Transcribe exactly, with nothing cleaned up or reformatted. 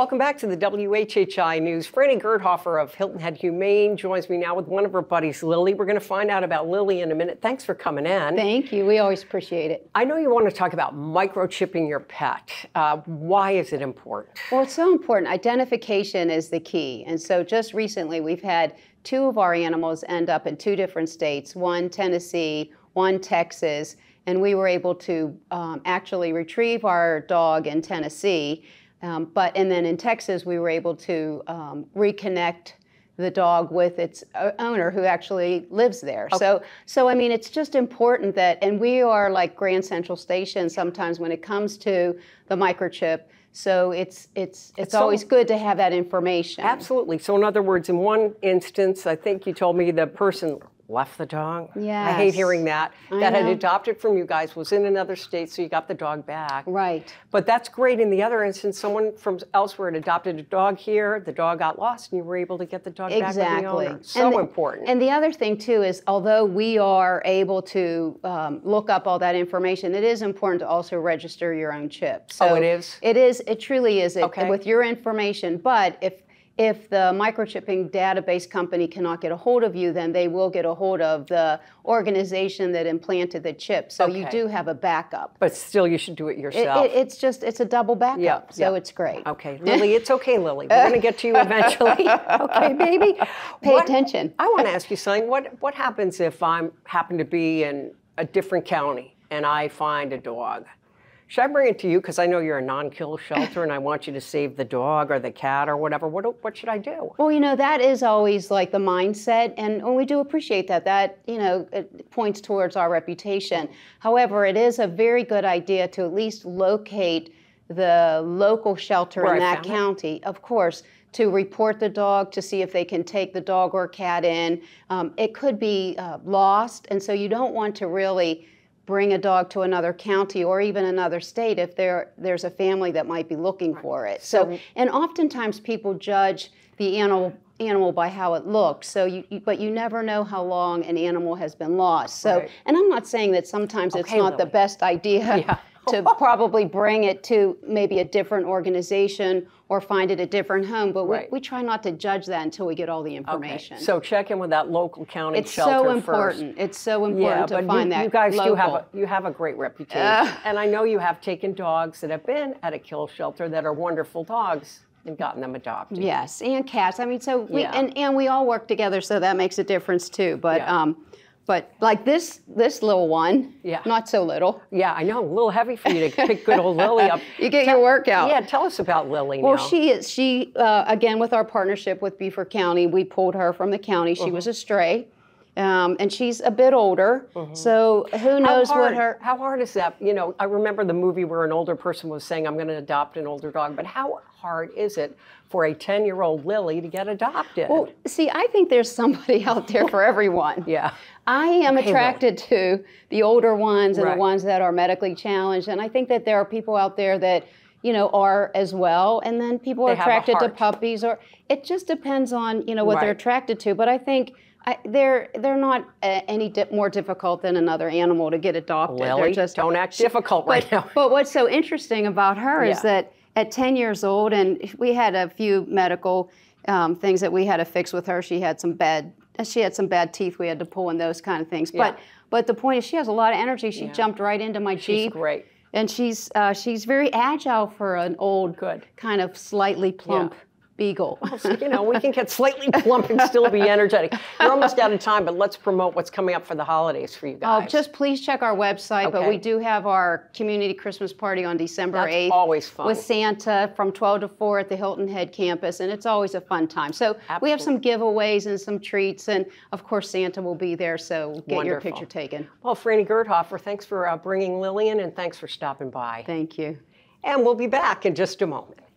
Welcome back to the W H H I News. Franny Gerthoffer of Hilton Head Humane joins me now with one of her buddies, Lily. We're going to find out about Lily in a minute. Thanks for coming in. Thank you. We always appreciate it. I know you want to talk about microchipping your pet. Uh, why is it important? Well, it's so important. Identification is the key. And so just recently, we've had two of our animals end up in two different states, one Tennessee, one Texas. And we were able to um, actually retrieve our dog in Tennessee. Um, but, and then in Texas, we were able to um, reconnect the dog with its owner who actually lives there. Okay. So, so, I mean, it's just important that, and we are like Grand Central Station sometimes when it comes to the microchip. So it's, it's, it's so, always good to have that information. Absolutely. So in other words, in one instance, I think you told me the person left the dog. Yeah, I hate hearing that. I that know. Had adopted from you guys, was in another state, so you got the dog back. Right. But that's great. In the other instance, someone from elsewhere had adopted a dog here, the dog got lost, and you were able to get the dog exactly. back with the owner. So and the, important. And the other thing, too, is although we are able to um, look up all that information, it is important to also register your own chip. So oh, it is? It is. It truly is. It, okay. With your information, but if If the microchipping database company cannot get a hold of you, then they will get a hold of the organization that implanted the chip. So okay. you do have a backup. But still, you should do it yourself. It, it, it's just, it's a double backup. Yeah, so yeah. it's great. Okay, Lily, it's okay, Lily. We're going to get to you eventually. Okay, baby? Pay what, attention. I want to ask you something. What, what happens if I happen to be in a different county and I find a dog? Should I bring it to you because I know you're a non-kill shelter and I want you to save the dog or the cat or whatever? What what should I do? Well, you know, that is always like the mindset, and we do appreciate that. That, you know, it points towards our reputation. However, it is a very good idea to at least locate the local shelter Where in I that county, it. Of course, to report the dog, to see if they can take the dog or cat in. Um, it could be uh, lost, and so you don't want to really bring a dog to another county or even another state if there there's a family that might be looking for it. So, and oftentimes people judge the animal animal by how it looks. So, you, you but you never know how long an animal has been lost. So, right. and I'm not saying that sometimes okay, it's not Lily. The best idea. Yeah. to probably bring it to maybe a different organization or find it a different home. But we, right. we try not to judge that until we get all the information. Okay. So check in with that local county it's shelter so important. First. It's so important. It's so important to find you, that you guys local. Do have a, you have a great reputation. Uh. And I know you have taken dogs that have been at a kill shelter that are wonderful dogs and gotten them adopted. Yes, and cats. I mean, so we, yeah. and, and we all work together, so that makes a difference too. But. Yeah. Um, But like this, this little one, yeah. not so little. Yeah, I know, a little heavy for you to pick good old Lily up. You get tell, your workout. Yeah, tell us about Lily well, now. Well, she is, she, uh, again, with our partnership with Beaufort County, we pulled her from the county. She uh-huh. was a stray, um, and she's a bit older, uh-huh. so who knows how hard, what her... How hard is that? You know, I remember the movie where an older person was saying, I'm going to adopt an older dog, but how hard is it for a ten-year-old Lily to get adopted? Well, see, I think there's somebody out there for everyone. yeah. I am attracted to the older ones and right. the ones that are medically challenged. And I think that there are people out there that, you know, are as well. And then people are they attracted to puppies or it just depends on, you know, what right. they're attracted to. But I think I, they're they're not uh, any di more difficult than another animal to get adopted. Lily, they're just don't act difficult right but, now. But what's so interesting about her yeah. is that at ten years old, and we had a few medical um, things that we had to fix with her. She had some bad She had some bad teeth we had to pull and those kind of things. Yeah. But but the point is she has a lot of energy. She yeah. jumped right into my Jeep. She's great. And she's uh, she's very agile for an old, good kind of slightly plump yeah. beagle. Well, so, you know, we can get slightly plump and still be energetic. We're almost out of time, but let's promote what's coming up for the holidays for you guys. Oh, just please check our website. Okay. But we do have our community Christmas party on December eighth. That's always fun. With Santa from twelve to four at the Hilton Head campus, and it's always a fun time. So Absolutely. We have some giveaways and some treats, and of course Santa will be there, so get Wonderful. Your picture taken. Well, Franny Gerthoffer, thanks for uh, bringing Lillian, and thanks for stopping by. Thank you. And we'll be back in just a moment.